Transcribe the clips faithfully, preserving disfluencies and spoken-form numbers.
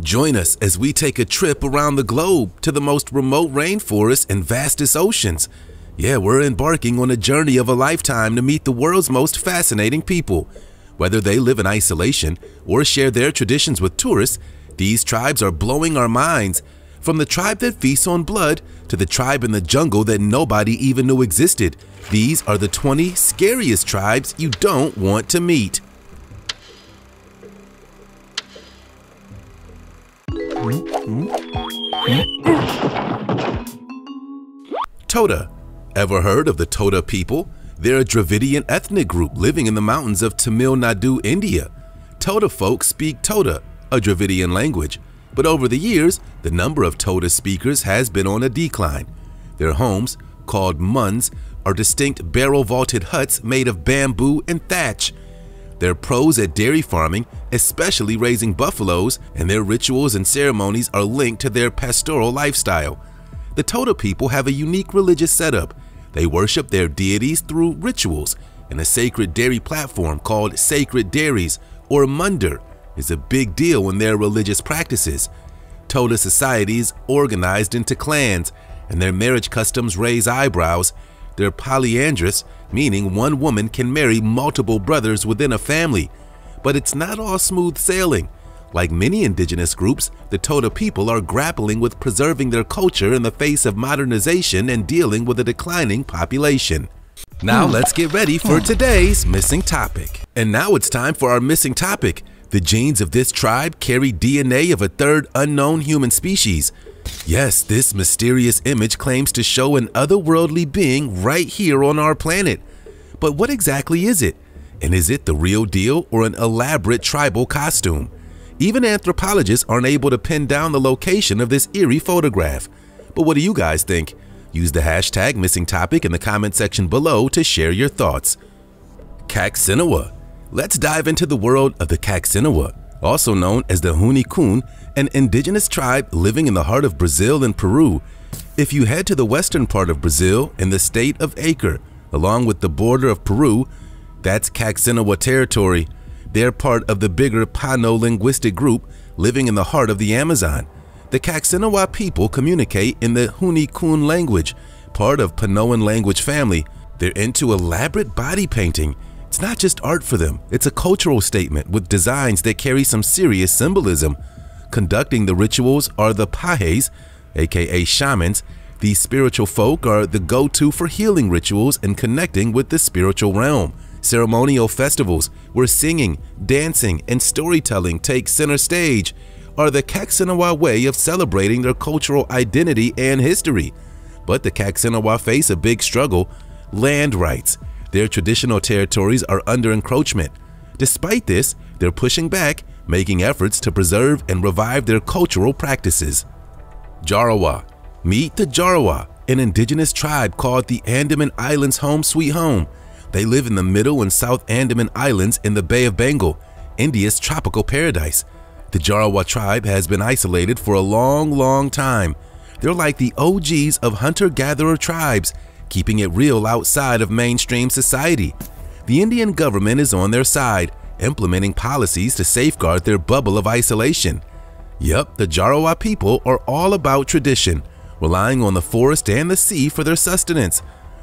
Join us as we take a trip around the globe to the most remote rainforests and vastest oceans. Yeah, we're embarking on a journey of a lifetime to meet the world's most fascinating people. Whether they live in isolation or share their traditions with tourists, these tribes are blowing our minds. From the tribe that feasts on blood to the tribe in the jungle that nobody even knew existed, these are the twenty scariest tribes you don't want to meet. Toda. Ever heard of the Toda people? They're a Dravidian ethnic group living in the mountains of Tamil Nadu, India. Toda folks speak Toda, a Dravidian language, but over the years, the number of Toda speakers has been on a decline. Their homes, called muns, are distinct barrel-vaulted huts made of bamboo and thatch. They're pros at dairy farming, especially raising buffaloes, and their rituals and ceremonies are linked to their pastoral lifestyle. The Toda people have a unique religious setup. They worship their deities through rituals, and a sacred dairy platform called sacred dairies or mundir is a big deal in their religious practices. Toda societies organized into clans, and their marriage customs raise eyebrows. They're polyandrous, meaning one woman can marry multiple brothers within a family. But it's not all smooth sailing. Like many indigenous groups, the Toda people are grappling with preserving their culture in the face of modernization and dealing with a declining population. Now let's get ready for today's missing topic. And now it's time for our missing topic. The genes of this tribe carry D N A of a third unknown human species. Yes, this mysterious image claims to show an otherworldly being right here on our planet. But what exactly is it? And is it the real deal or an elaborate tribal costume? Even anthropologists aren't able to pin down the location of this eerie photograph. But what do you guys think? Use the hashtag MissingTopic in the comment section below to share your thoughts. Kaxinawá. Let's dive into the world of the Kaxinawá, also known as the Huni, an indigenous tribe living in the heart of Brazil and Peru. If you head to the western part of Brazil in the state of Acre, along with the border of Peru, that's Kaxinawá territory. They're part of the bigger Pano linguistic group living in the heart of the Amazon. The Kaxinawá people communicate in the Huni language, part of Panoan language family. They're into elaborate body painting. It's not just art for them, it's a cultural statement with designs that carry some serious symbolism. Conducting the rituals are the pajés, aka shamans. These spiritual folk are the go-to for healing rituals and connecting with the spiritual realm. Ceremonial festivals where singing, dancing, and storytelling take center stage are the Kaxinawá way of celebrating their cultural identity and history. But the Kaxinawá face a big struggle: land rights. Their traditional territories are under encroachment. Despite this, they're pushing back, making efforts to preserve and revive their cultural practices. Jarawa. Meet the Jarawa, an indigenous tribe called the Andaman Islands home sweet home. They live in the middle and south Andaman Islands in the Bay of Bengal, India's tropical paradise. The Jarawa tribe has been isolated for a long, long time. They're like the O Gs of hunter-gatherer tribes, keeping it real outside of mainstream society. The Indian government is on their side, implementing policies to safeguard their bubble of isolation. Yep, the Jarawa people are all about tradition, relying on the forest and the sea for their sustenance.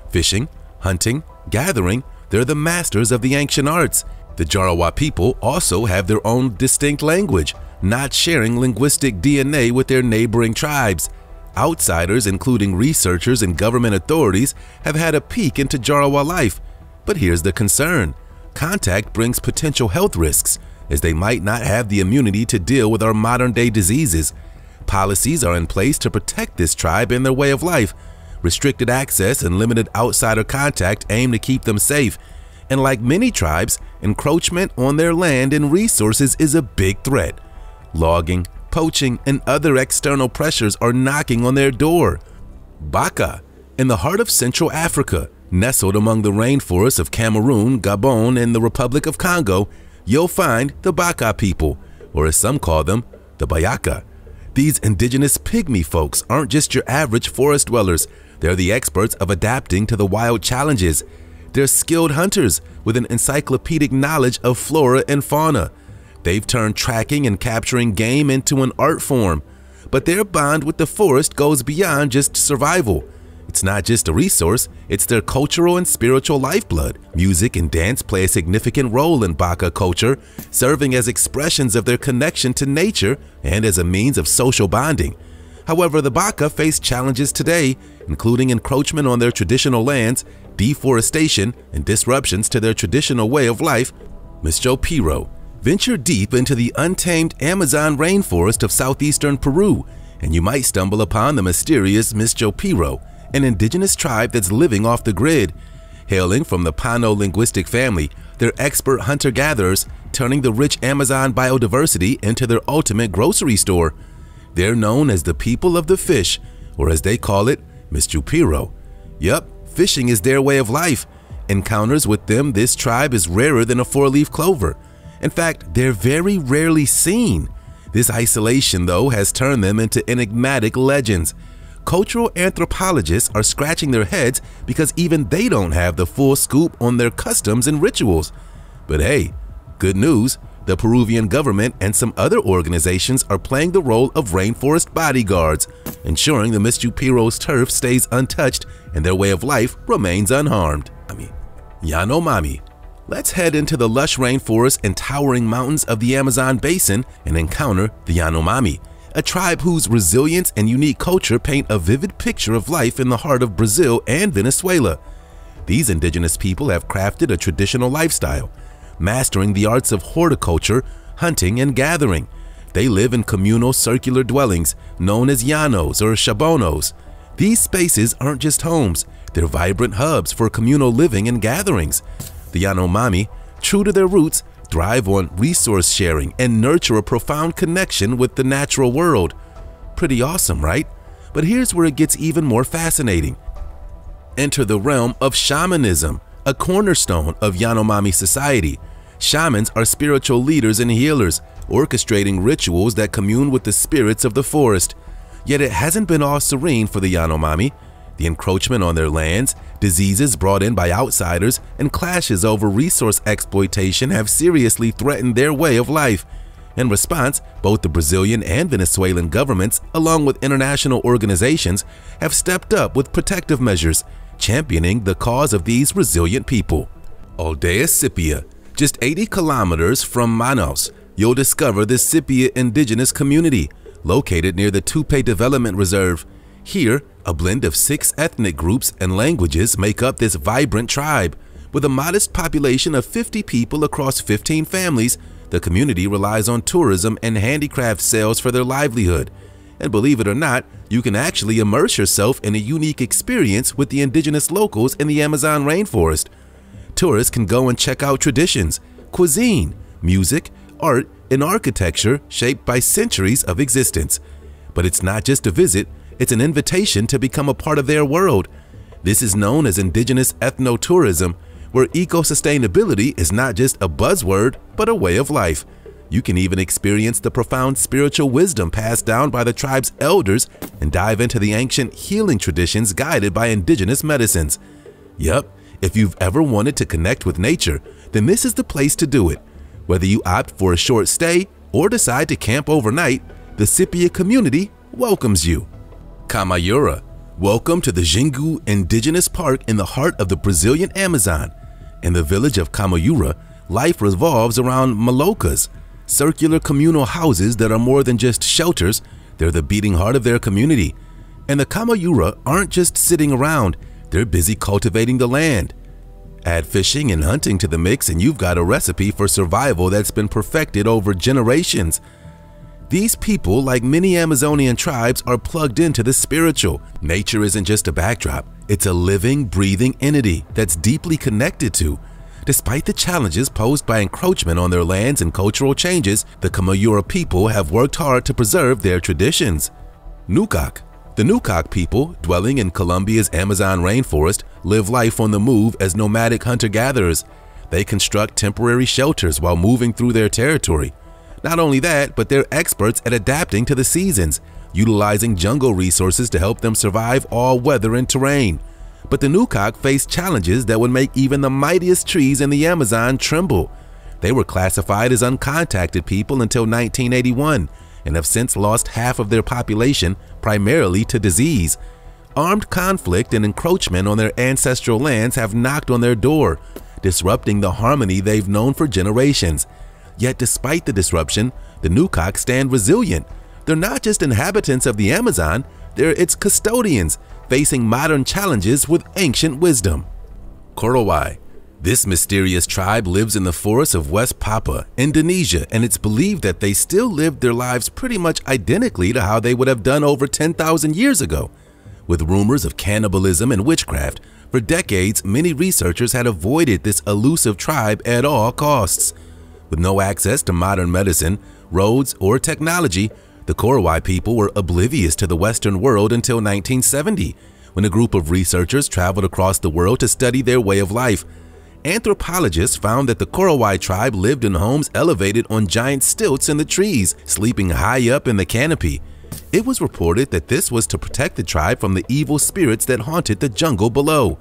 Fishing, hunting, gathering, they're the masters of the ancient arts. The Jarawa people also have their own distinct language, not sharing linguistic D N A with their neighboring tribes. Outsiders, including researchers and government authorities, have had a peek into Jarawa life. But here's the concern. Contact brings potential health risks, as they might not have the immunity to deal with our modern-day diseases. Policies are in place to protect this tribe and their way of life. Restricted access and limited outsider contact aim to keep them safe. And like many tribes, encroachment on their land and resources is a big threat. Logging, poaching, and other external pressures are knocking on their door. Baka. In the heart of Central Africa, nestled among the rainforests of Cameroon, Gabon, and the Republic of Congo, you'll find the Baka people, or as some call them, the Bayaka. These indigenous pygmy folks aren't just your average forest dwellers. They're the experts of adapting to the wild challenges. They're skilled hunters with an encyclopedic knowledge of flora and fauna. They've turned tracking and capturing game into an art form, but their bond with the forest goes beyond just survival. It's not just a resource, it's their cultural and spiritual lifeblood. Music and dance play a significant role in Baka culture, serving as expressions of their connection to nature and as a means of social bonding. However, the Baka face challenges today, including encroachment on their traditional lands, deforestation, and disruptions to their traditional way of life. Mashco Piro ventured deep into the untamed Amazon rainforest of southeastern Peru, and you might stumble upon the mysterious Mashco Piro, an indigenous tribe that's living off the grid. Hailing from the Pano linguistic family, they're expert hunter-gatherers, turning the rich Amazon biodiversity into their ultimate grocery store. They're known as the people of the fish, or as they call it, Mashco Piro. Yup, fishing is their way of life. Encounters with them, this tribe is rarer than a four-leaf clover. In fact, they're very rarely seen. This isolation, though, has turned them into enigmatic legends. Cultural anthropologists are scratching their heads because even they don't have the full scoop on their customs and rituals. But hey, good news, the Peruvian government and some other organizations are playing the role of rainforest bodyguards, ensuring the Mashco Piro's turf stays untouched and their way of life remains unharmed. I mean, Yanomami. Let's head into the lush rainforest and towering mountains of the Amazon basin and encounter the Yanomami, a tribe whose resilience and unique culture paint a vivid picture of life in the heart of Brazil and Venezuela. These indigenous people have crafted a traditional lifestyle, mastering the arts of horticulture, hunting, and gathering. They live in communal circular dwellings known as llanos or chabonos. These spaces aren't just homes, they're vibrant hubs for communal living and gatherings. The Yanomami, true to their roots, thrive on resource sharing and nurture a profound connection with the natural world. Pretty awesome, right? But here's where it gets even more fascinating. Enter the realm of shamanism, a cornerstone of Yanomami society. Shamans are spiritual leaders and healers, orchestrating rituals that commune with the spirits of the forest. Yet it hasn't been all serene for the Yanomami. The encroachment on their lands, diseases brought in by outsiders, and clashes over resource exploitation have seriously threatened their way of life. In response, both the Brazilian and Venezuelan governments, along with international organizations, have stepped up with protective measures, championing the cause of these resilient people. Aldea Sipia. Just eighty kilometers from Manaus, you'll discover the Sipia indigenous community, located near the Tupi Development Reserve. Here, a blend of six ethnic groups and languages make up this vibrant tribe. With a modest population of fifty people across fifteen families, the community relies on tourism and handicraft sales for their livelihood. And believe it or not, you can actually immerse yourself in a unique experience with the indigenous locals in the Amazon rainforest. Tourists can go and check out traditions, cuisine, music, art, and architecture shaped by centuries of existence. But it's not just a visit. It's an invitation to become a part of their world. This is known as indigenous ethnotourism, where eco-sustainability is not just a buzzword, but a way of life. You can even experience the profound spiritual wisdom passed down by the tribe's elders and dive into the ancient healing traditions guided by indigenous medicines. Yep, if you've ever wanted to connect with nature, then this is the place to do it. Whether you opt for a short stay or decide to camp overnight, the Sipia community welcomes you. Kamayura. Welcome to the Xingu Indigenous Park in the heart of the Brazilian Amazon. In the village of Kamayura, life revolves around malocas, circular communal houses that are more than just shelters, they're the beating heart of their community. And the Kamayura aren't just sitting around, they're busy cultivating the land. Add fishing and hunting to the mix and you've got a recipe for survival that's been perfected over generations. These people, like many Amazonian tribes, are plugged into the spiritual. Nature isn't just a backdrop, it's a living, breathing entity that's deeply connected to. Despite the challenges posed by encroachment on their lands and cultural changes, the Kamayura people have worked hard to preserve their traditions. Nukak. The Nukak people, dwelling in Colombia's Amazon rainforest, live life on the move as nomadic hunter-gatherers. They construct temporary shelters while moving through their territory. Not only that, but they're experts at adapting to the seasons, utilizing jungle resources to help them survive all weather and terrain. But the Nukak face challenges that would make even the mightiest trees in the Amazon tremble. They were classified as uncontacted people until nineteen eighty-one and have since lost half of their population, primarily to disease. Armed conflict and encroachment on their ancestral lands have knocked on their door, disrupting the harmony they've known for generations. Yet despite the disruption, the Nukak stand resilient. They're not just inhabitants of the Amazon, they're its custodians, facing modern challenges with ancient wisdom. Korowai. This mysterious tribe lives in the forests of West Papua, Indonesia, and it's believed that they still lived their lives pretty much identically to how they would have done over ten thousand years ago. With rumors of cannibalism and witchcraft, for decades many researchers had avoided this elusive tribe at all costs. With no access to modern medicine, roads, or technology, the Korowai people were oblivious to the Western world until nineteen seventy, when a group of researchers traveled across the world to study their way of life. Anthropologists found that the Korowai tribe lived in homes elevated on giant stilts in the trees, sleeping high up in the canopy. It was reported that this was to protect the tribe from the evil spirits that haunted the jungle below.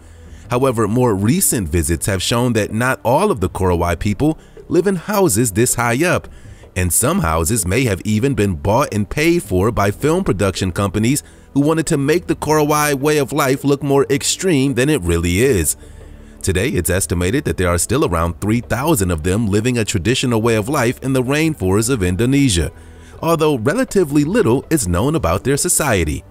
However, more recent visits have shown that not all of the Korowai people live in houses this high up, and some houses may have even been bought and paid for by film production companies who wanted to make the Korowai way of life look more extreme than it really is. Today, it's estimated that there are still around three thousand of them living a traditional way of life in the rainforests of Indonesia, although relatively little is known about their society.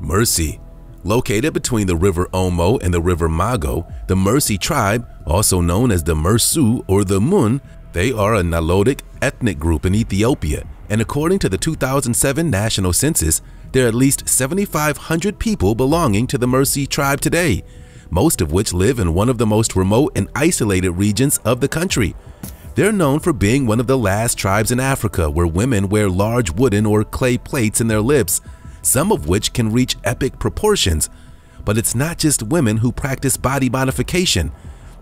Mursi. Located between the river Omo and the river Mago, the Mursi tribe, also known as the Mursu or the Mun, they are a Nilotic ethnic group in Ethiopia, and according to the two thousand seven National Census, there are at least seven thousand five hundred people belonging to the Mursi tribe today, most of which live in one of the most remote and isolated regions of the country. They're known for being one of the last tribes in Africa where women wear large wooden or clay plates in their lips, some of which can reach epic proportions. But it's not just women who practice body modification.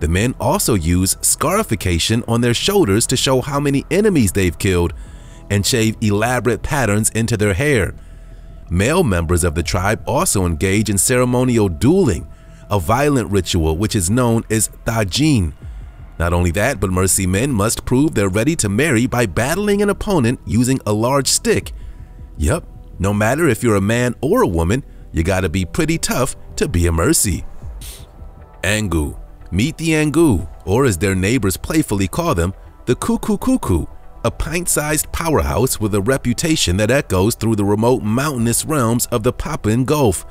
The men also use scarification on their shoulders to show how many enemies they've killed, and shave elaborate patterns into their hair. Male members of the tribe also engage in ceremonial dueling, a violent ritual which is known as tajin. Not only that, but Mursi men must prove they're ready to marry by battling an opponent using a large stick. Yep, no matter if you're a man or a woman, you gotta be pretty tough to be a Mursi. Angu. Meet the Angu, or as their neighbors playfully call them, the Cuckoo Cuckoo, a pint-sized powerhouse with a reputation that echoes through the remote mountainous realms of the Papuan Gulf.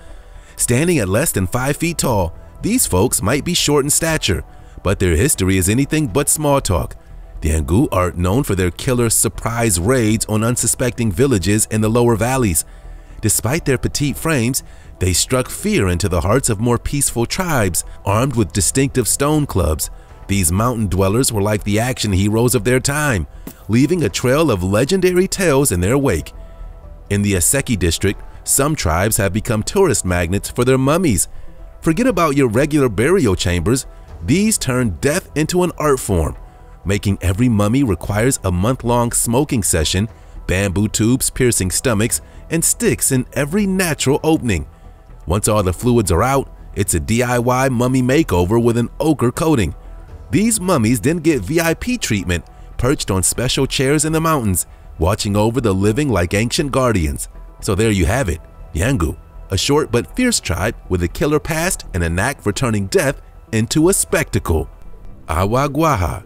Standing at less than five feet tall, these folks might be short in stature, but their history is anything but small talk. The Angu are known for their killer surprise raids on unsuspecting villages in the lower valleys. Despite their petite frames, they struck fear into the hearts of more peaceful tribes, armed with distinctive stone clubs. These mountain dwellers were like the action heroes of their time, leaving a trail of legendary tales in their wake. In the Aseki district, some tribes have become tourist magnets for their mummies. Forget about your regular burial chambers, these turn death into an art form, making every mummy requires a month-long smoking session, bamboo tubes piercing stomachs, and sticks in every natural opening. Once all the fluids are out, it's a D I Y mummy makeover with an ochre coating. These mummies then get V I P treatment, perched on special chairs in the mountains, watching over the living like ancient guardians. So there you have it, Yangu, a short but fierce tribe with a killer past and a knack for turning death into a spectacle. Awá Guajá.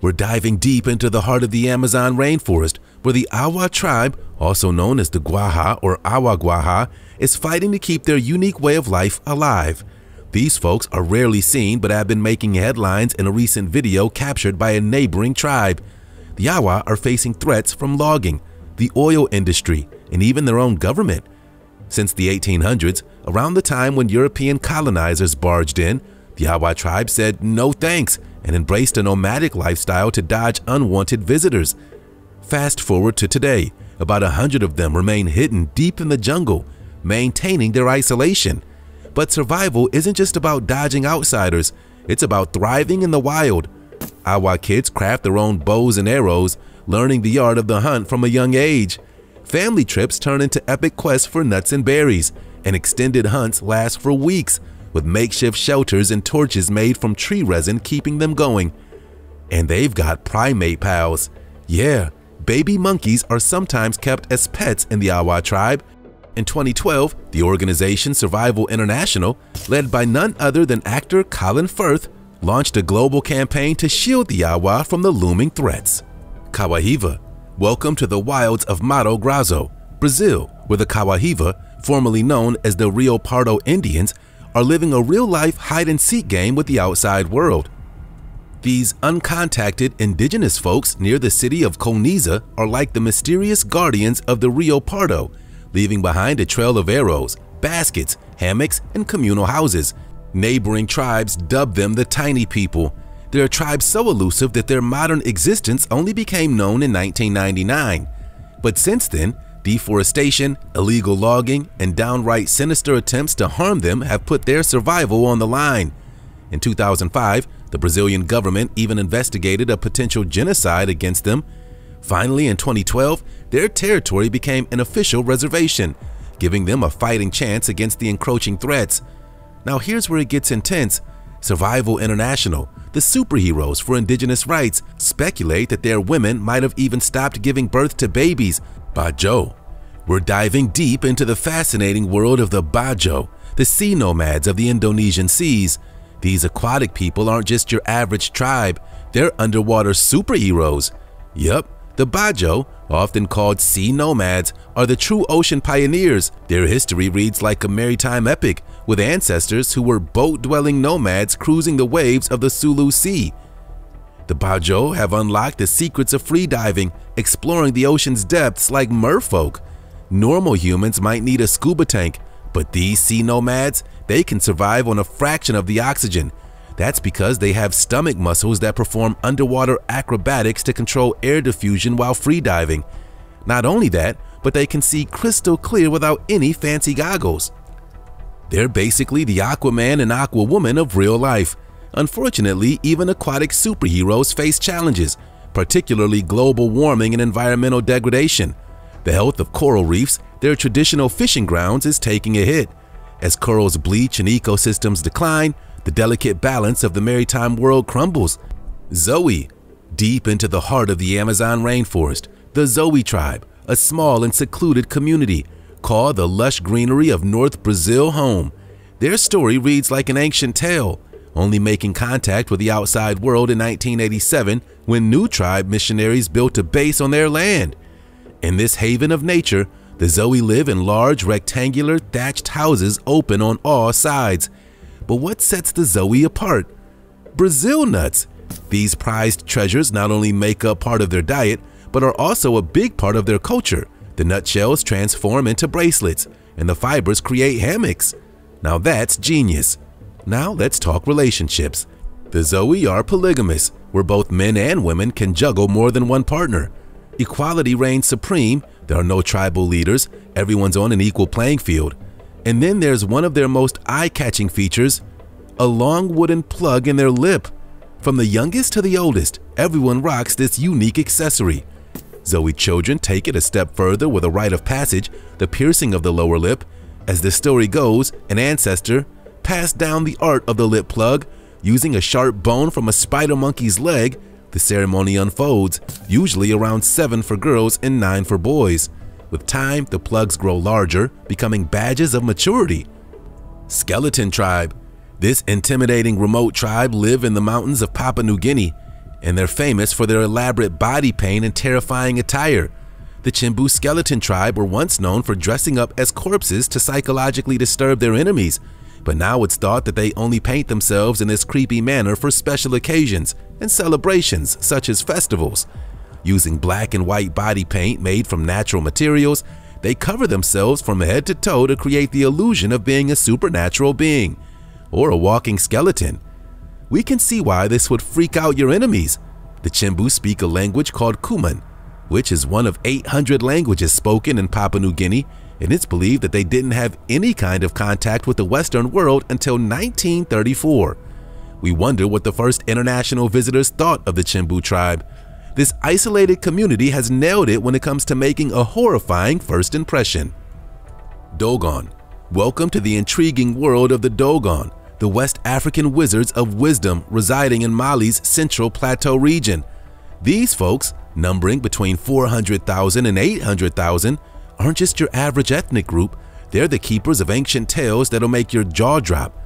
We're diving deep into the heart of the Amazon rainforest, where the Awá tribe, also known as the Guajá or Awá Guajá, is fighting to keep their unique way of life alive. These folks are rarely seen but have been making headlines in a recent video captured by a neighboring tribe. The Awá are facing threats from logging, the oil industry, and even their own government. Since the eighteen hundreds, around the time when European colonizers barged in, the Awá tribe said no thanks and embraced a nomadic lifestyle to dodge unwanted visitors. Fast forward to today, about a hundred of them remain hidden deep in the jungle, maintaining their isolation. But survival isn't just about dodging outsiders, it's about thriving in the wild. Awá kids craft their own bows and arrows, learning the art of the hunt from a young age. Family trips turn into epic quests for nuts and berries, and extended hunts last for weeks, with makeshift shelters and torches made from tree resin keeping them going. And they've got primate pals. Yeah, baby monkeys are sometimes kept as pets in the Awá tribe. In twenty twelve, the organization Survival International, led by none other than actor Colin Firth, launched a global campaign to shield the Awá from the looming threats. Kawahiva. Welcome to the wilds of Mato Grosso, Brazil, where the Kawahiva, formerly known as the Rio Pardo Indians, are living a real-life hide-and-seek game with the outside world. These uncontacted indigenous folks near the city of Coniza are like the mysterious guardians of the Rio Pardo, leaving behind a trail of arrows, baskets, hammocks, and communal houses. Neighboring tribes dub them the Tiny People. They're a tribe so elusive that their modern existence only became known in nineteen ninety-nine. But since then, deforestation, illegal logging, and downright sinister attempts to harm them have put their survival on the line. In two thousand five, the Brazilian government even investigated a potential genocide against them. Finally, in twenty twelve, their territory became an official reservation, giving them a fighting chance against the encroaching threats. Now here's where it gets intense. Survival International, the superheroes for indigenous rights, speculate that their women might have even stopped giving birth to babies. Bajo. We're diving deep into the fascinating world of the Bajo, the sea nomads of the Indonesian seas. These aquatic people aren't just your average tribe, they're underwater superheroes. Yep, the Bajo, often called sea nomads, are the true ocean pioneers. Their history reads like a maritime epic, with ancestors who were boat-dwelling nomads cruising the waves of the Sulu Sea. The Bajo have unlocked the secrets of freediving, exploring the ocean's depths like merfolk. Normal humans might need a scuba tank, but these sea nomads, they can survive on a fraction of the oxygen. That's because they have stomach muscles that perform underwater acrobatics to control air diffusion while freediving. Not only that, but they can see crystal clear without any fancy goggles. They're basically the Aquaman and Aquawoman of real life. Unfortunately, even aquatic superheroes face challenges, particularly global warming and environmental degradation. The health of coral reefs, their traditional fishing grounds, is taking a hit. As corals bleach and ecosystems decline, the delicate balance of the maritime world crumbles. Zoe. Deep into the heart of the Amazon rainforest, the Zoe tribe, a small and secluded community, call the lush greenery of North Brazil home. Their story reads like an ancient tale, only making contact with the outside world in nineteen eighty-seven when new tribe missionaries built a base on their land. In this haven of nature, the Zoe live in large rectangular thatched houses open on all sides. But what sets the Zoe apart? Brazil nuts. These prized treasures not only make up part of their diet, but are also a big part of their culture. The nutshells transform into bracelets, and the fibers create hammocks. Now that's genius. Now let's talk relationships. The Zoe are polygamous, where both men and women can juggle more than one partner. Equality reigns supreme, there are no tribal leaders, everyone's on an equal playing field. And then there's one of their most eye-catching features, a long wooden plug in their lip. From the youngest to the oldest, everyone rocks this unique accessory. Zoe children take it a step further with a rite of passage, the piercing of the lower lip. As the story goes, an ancestor passed down the art of the lip plug using a sharp bone from a spider monkey's leg. The ceremony unfolds, usually around seven for girls and nine for boys. With time, the plugs grow larger, becoming badges of maturity. Skeleton tribe. This intimidating remote tribe live in the mountains of Papua New Guinea, and they're famous for their elaborate body paint and terrifying attire. The Chimbu skeleton tribe were once known for dressing up as corpses to psychologically disturb their enemies, but now it's thought that they only paint themselves in this creepy manner for special occasions and celebrations such as festivals. Using black and white body paint made from natural materials, they cover themselves from head to toe to create the illusion of being a supernatural being, or a walking skeleton. We can see why this would freak out your enemies. The Chimbu speak a language called Kuman, which is one of eight hundred languages spoken in Papua New Guinea, and it's believed that they didn't have any kind of contact with the Western world until nineteen thirty-four. We wonder what the first international visitors thought of the Chimbu tribe. This isolated community has nailed it when it comes to making a horrifying first impression. Dogon. Welcome to the intriguing world of the Dogon, the West African wizards of wisdom residing in Mali's Central Plateau region. These folks, numbering between four hundred thousand and eight hundred thousand, aren't just your average ethnic group, they're the keepers of ancient tales that'll make your jaw drop.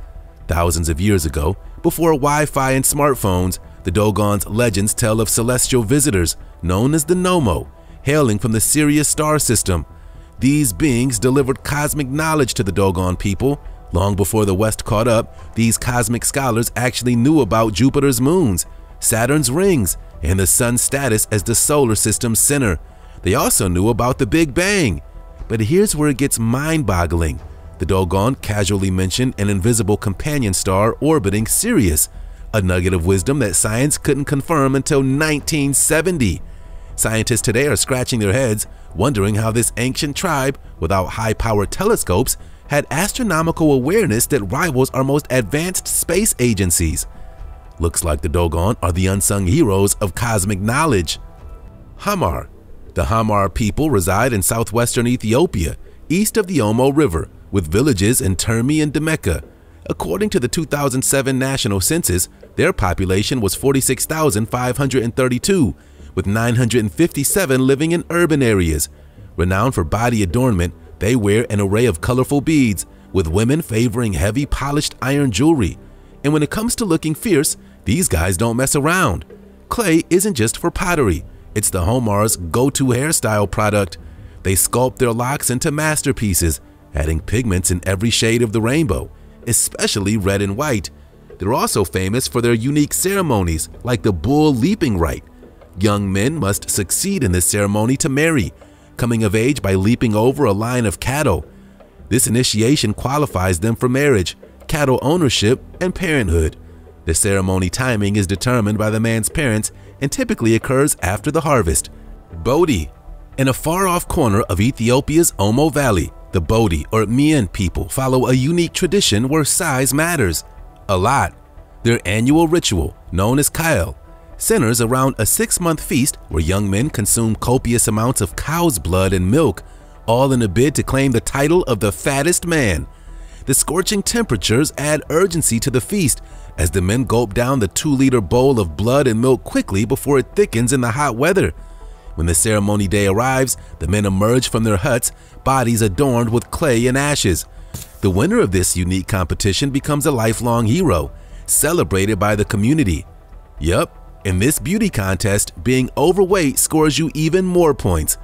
Thousands of years ago, before Wi-Fi and smartphones, the Dogon's legends tell of celestial visitors known as the Nomo, hailing from the Sirius star system. These beings delivered cosmic knowledge to the Dogon people. Long before the West caught up, these cosmic scholars actually knew about Jupiter's moons, Saturn's rings, and the sun's status as the solar system's center. They also knew about the Big Bang. But here's where it gets mind-boggling. The Dogon casually mentioned an invisible companion star orbiting Sirius, a nugget of wisdom that science couldn't confirm until nineteen seventy. Scientists today are scratching their heads, wondering how this ancient tribe, without high-powered telescopes, had astronomical awareness that rivals our most advanced space agencies. Looks like the Dogon are the unsung heroes of cosmic knowledge. Hamar. The Hamar people reside in southwestern Ethiopia, east of the Omo River, with villages in Termi and Demeka. According to the two thousand seven National Census, their population was forty-six thousand five hundred thirty-two, with nine hundred fifty-seven living in urban areas. Renowned for body adornment, they wear an array of colorful beads, with women favoring heavy polished iron jewelry. And when it comes to looking fierce, these guys don't mess around. Clay isn't just for pottery, it's the Hamar's go-to hairstyle product. They sculpt their locks into masterpieces, adding pigments in every shade of the rainbow, especially red and white. They're also famous for their unique ceremonies, like the bull leaping rite. Young men must succeed in this ceremony to marry, coming of age by leaping over a line of cattle. This initiation qualifies them for marriage, cattle ownership, and parenthood. The ceremony timing is determined by the man's parents and typically occurs after the harvest. Bodi. In a far-off corner of Ethiopia's Omo Valley, the Bodi or Mien people follow a unique tradition where size matters a lot. Their annual ritual, known as Kael, centers around a six-month feast where young men consume copious amounts of cow's blood and milk, all in a bid to claim the title of the fattest man. The scorching temperatures add urgency to the feast, as the men gulp down the two-liter bowl of blood and milk quickly before it thickens in the hot weather. When the ceremony day arrives, the men emerge from their huts, bodies adorned with clay and ashes. The winner of this unique competition becomes a lifelong hero, celebrated by the community. Yup. In this beauty contest, being overweight scores you even more points.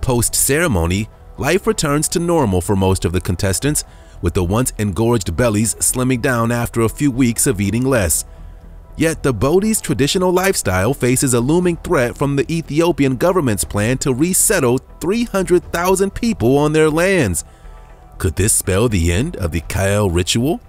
Post-ceremony, life returns to normal for most of the contestants, with the once engorged bellies slimming down after a few weeks of eating less. Yet the Bodi's traditional lifestyle faces a looming threat from the Ethiopian government's plan to resettle three hundred thousand people on their lands. Could this spell the end of the Kael ritual?